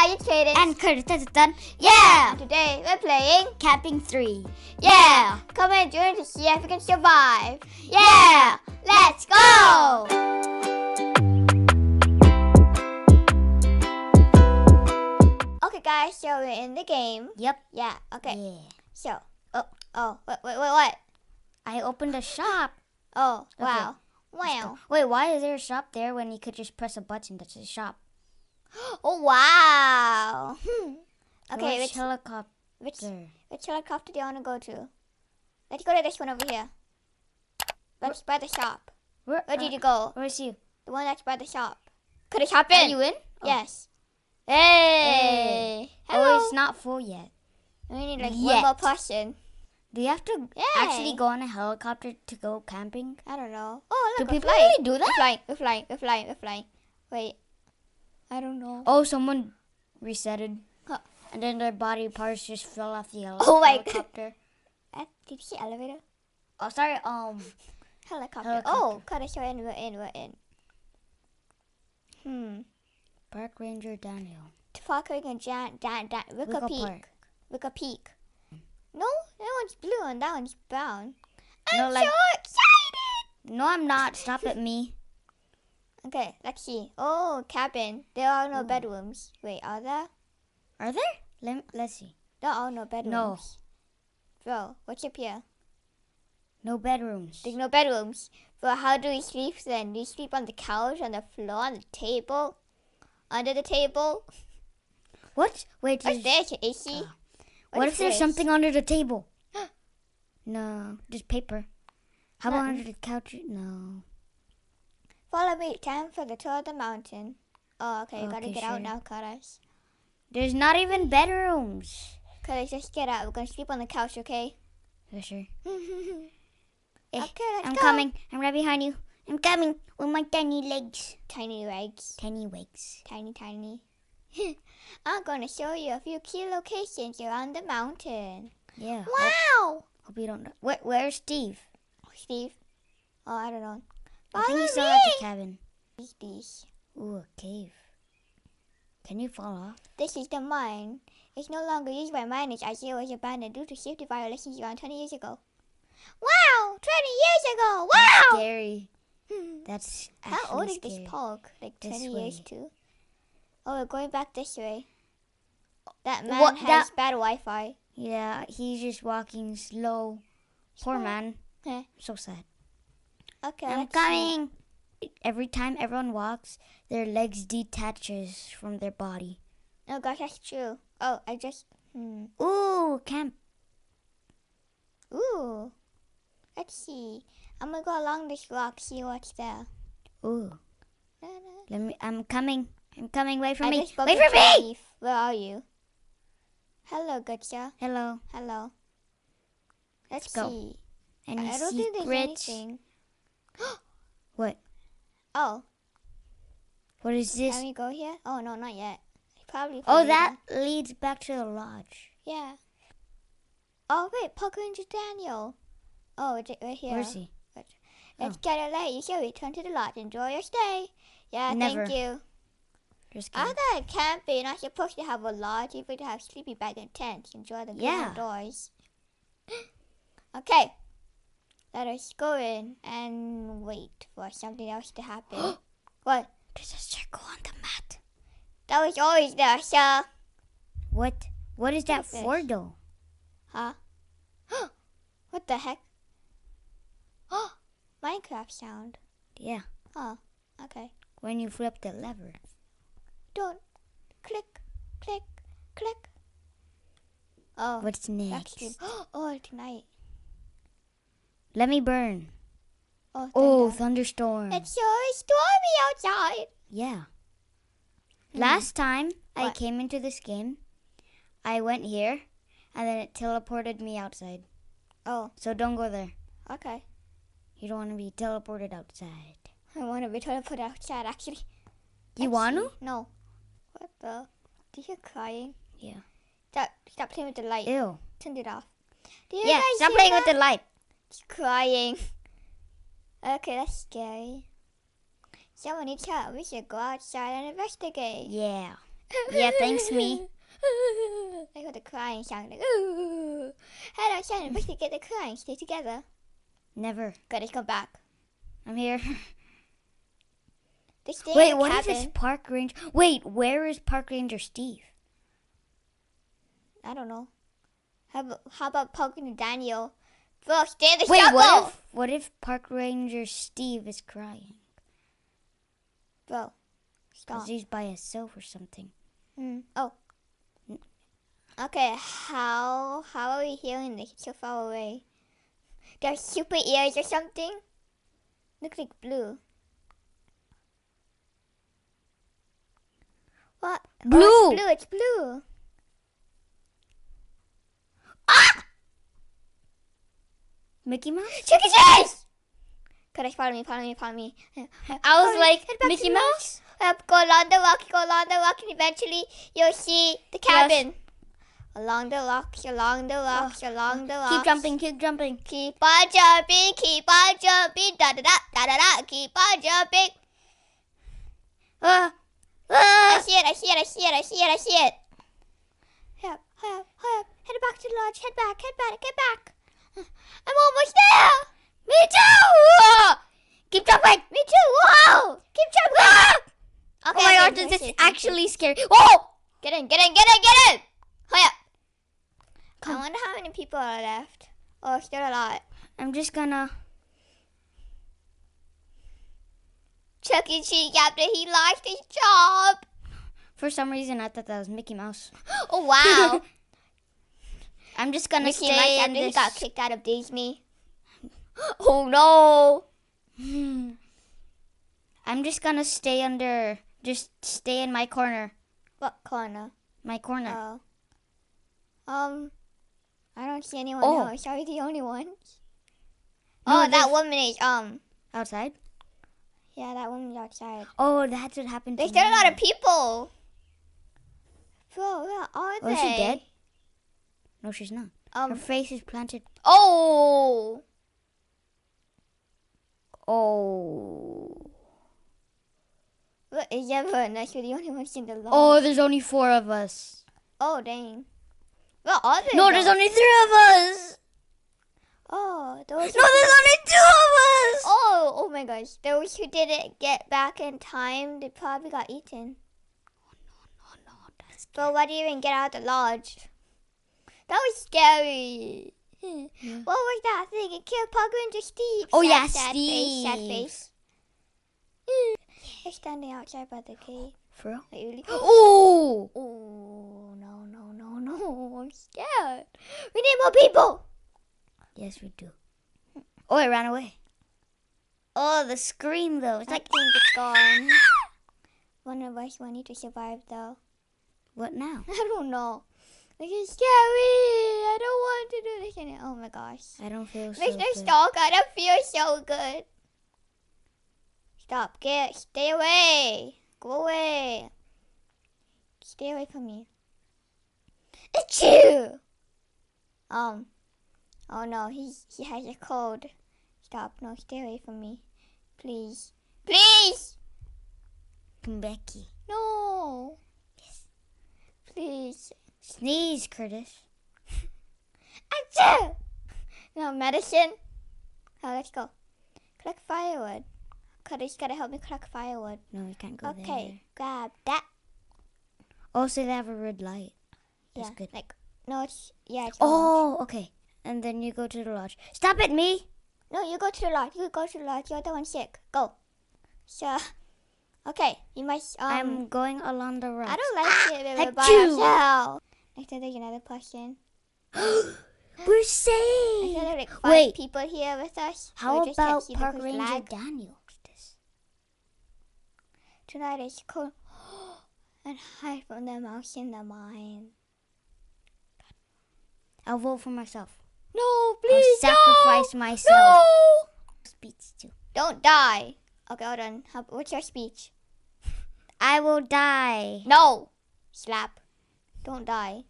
Hi, it's Kadence. And Kurtis. Yeah! Today we're playing Camping 3. Yeah! Come and join to see if we can survive. Yeah! Let's go! Okay guys, so we're in the game. Yep. Yeah, okay. Yeah. So, wait, what? I opened a shop. Oh, okay. Wow. Wow. Wait, why is there a shop there when you could just press a button that says shop? Oh, wow. Okay, which helicopter? Which helicopter do you want to go to? Let's go to this one over here. That's by the shop. Where did you go? Where's you? The one that's by the shop. Could it happen? Are you in? Oh. Yes. Hey. Hello. Oh, it's not full yet. We need like one more person. Do you have to actually go on a helicopter to go camping? I don't know. Oh, look, do people really do that? We're flying. Wait, I don't know. Oh, someone resetted, and then their body parts just fell off the helicopter. Oh my god! Did you see elevator? Oh, sorry. Helicopter. Oh, kind of showing we're in. Park Ranger Daniel. Park Ranger Daniel. Wiggle Peak. No, that one's blue and that one's brown. I'm so excited! No, I'm not. Stop at me. Okay, let's see. Oh, cabin. There are no bedrooms. Wait, are there? Are there? Let's see. There are no bedrooms. No. Bro, what's up here? No bedrooms. There's no bedrooms. Bro, how do we sleep then? Do we sleep on the couch, on the floor, on the table? Under the table? What? Wait, what's this? AC? What if there's something under the table? No, just paper. How about under the couch? No. Follow me, time for the tour of the mountain. Oh, okay, you gotta get out now, Kadence. There's not even bedrooms. Kadence, just get out. We're gonna sleep on the couch, okay? Yeah, sure. Okay, let's go. Coming. I'm right behind you. I'm coming with my tiny legs. Tiny legs. I'm going to show you a few key locations around the mountain. Yeah. Wow! Hope you don't know. Where's Steve? Steve? Oh, I don't know. I think he's still at the cabin. Ooh, a cave. Can you fall off? This is the mine. It's no longer used by miners as it was abandoned due to safety violations around 20 years ago. Wow! 20 years ago! Wow! That's scary. That's actually scary. How old is this park? Like 20 years too? Oh, we're going back this way. That man has bad Wi-Fi. Yeah, he's just walking slow. Poor man. Yeah. So sad. Okay, I'm coming. See. Every time everyone walks, their legs detaches from their body. Oh gosh, that's true. Oh, I just. Ooh, camp. Ooh, let's see. I'm gonna go along this rock, see what's there. Ooh. Let me. I'm coming. I'm coming, wait for me. Wait for me! Where are you? Hello, Gutcha. Hello. Let's go. Any secrets? I don't think there's anything. What? Oh. What is this? Can we go here? Oh, no, not yet. Probably. Oh, that leads back to the lodge. Yeah. Oh, wait, Park Ranger Daniel. Oh, right here. Where is he? It's getting late. You should return to the lodge. Enjoy your stay. Yeah, thank you. I thought camping, you're not supposed to have a lodge, you're supposed to have sleeping bag and tents. Enjoy the good outdoors. Okay, let us go in and wait for something else to happen. What? There's a circle on the mat. That was always there, sir. What is that for, though? Huh? What the heck? Minecraft sound. Yeah. Oh, okay. When you flip the lever. Don't click. Oh, what's next? Oh, ignite. Let me burn. Oh, thunderstorm. It's so stormy outside. Yeah. Last time I came into this game, I went here, and then it teleported me outside. Oh. So don't go there. Okay. You don't want to be teleported outside. I want to be teleported outside, actually. You want to? No. What the? Do you hear crying? Yeah. Stop playing with the light. Ew. Turn it off. Do you guys stop playing with the light. She's crying. Okay, that's scary. Someone needs help. We should go outside and investigate. Yeah. Yeah, thanks, me. I got a crying sound. Hello, Shannon. We should get the crying. Stay together. Never. Gotta come back. I'm here. Wait, what cabin. Is this park ranger? Wait, where is Park Ranger Steve? I don't know. How about Park Ranger Daniel? Bro, stay in the shovel. Wait, what if Park Ranger Steve is crying? Bro, stop. Because he's by himself or something. Oh. Okay, how are we hearing this? It's so far away. They're super ears or something? Looks like blue. What? Blue! Oh, it's blue, it's blue. Ah! Mickey Mouse? Chuck E. Cheese! Kurtis, follow me. I was like, Mickey Mouse? Go along the rock, and eventually you'll see the cabin. Yes. Along the rocks. Keep jumping. Keep on jumping. Da-da-da, keep on jumping. I see it. Hurry up. Head back to the lodge. Head back. I'm almost there. Me too. Keep jumping. Me too. Whoa. Keep jumping. Okay, oh my God, this is actually scary. Whoa. Get in. Hurry up. Come. I wonder how many people are left. Oh, still a lot. I'm just gonna... Chuck E. Cheese after he lost his job. For some reason, I thought that was Mickey Mouse. Oh, wow. I'm just gonna stay in this. He got kicked out of Disney. Oh, no. I'm just gonna stay under... Just stay in my corner. What corner? My corner. Oh. I don't see anyone else. Are we the only ones? No, oh, that woman is, outside? Yeah, that woman's outside. Oh, that's what happened to me. There's still a lot of people. Bro, where are they? Oh, is she dead? No, she's not. Her face is planted. Oh. What is everyone? We're the only ones in the lodge. Oh, there's only four of us. Oh, dang. Well, no, there's only three of us. Oh, there's only two of us. Oh my gosh. Those who didn't get back in time, they probably got eaten. Oh, no. That's scary. But why do you even get out of the lodge? That was scary. What was that thing? It killed Park Ranger Steve. Oh, sad, yeah, sad Steve. Sad face. They're standing outside by the gate. For real? Wait, really? Oh, no. I'm scared. We need more people. Yes, we do. Oh, it ran away. Oh, the scream, though. It's like thing is gone. One of us will need to survive, though. What now? I don't know. This is scary. I don't want to do this anymore. Oh, my gosh. I don't feel so good. Mr. Stalk, I don't feel so good. Stop. Stay away. Go away. Stay away from me. It's you. Oh no, he has a cold. Stop. No, stay away from me, please. Please. Come back here. No. Yes. Please. Sneeze, Kurtis. Achoo! No medicine. Oh, let's go. Collect firewood. Kurtis, gotta help me collect firewood. No, we can't go there. Okay, grab that. Also, they have a red light. That's good. Like, no, it's orange. Okay. And then you go to the lodge. Stop it, me! No, you go to the lodge. You're the one sick. Go. So, okay. You must, I'm going along the road. I don't like it. We're by ourselves. I said there's another person. We're safe. I said there are like five people here with us. How about Park Ranger Daniel? Tonight is cold and hide from the mouse in the mine. I'll vote for myself. No, please, I'll sacrifice myself. No! Speech too. Don't die. Okay, hold on. What's your speech? I will die. No. Slap. Don't die.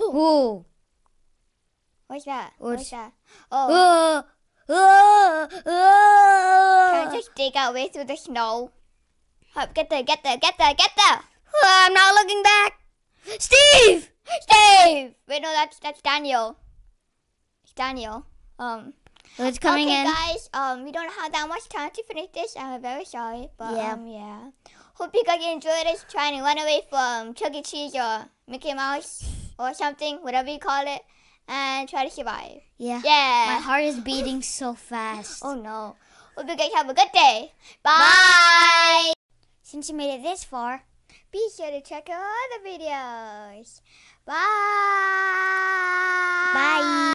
Whoa. What's that? What's that? Oh. Can I just dig our way through the snow? Get there. I'm not looking back. Steve! Steve! Wait, no, that's Daniel. It's Daniel. It's coming in. Okay, guys, we don't have that much time to finish this. I'm very sorry, but yeah. Hope you guys enjoyed this. Trying to run away from Chuck E. Cheese or Mickey Mouse or something, whatever you call it, and try to survive. Yeah. Yeah. My heart is beating so fast. Oh, no. Hope you guys have a good day. Bye! Bye. Since you made it this far, be sure to check out other videos. Bye! Bye!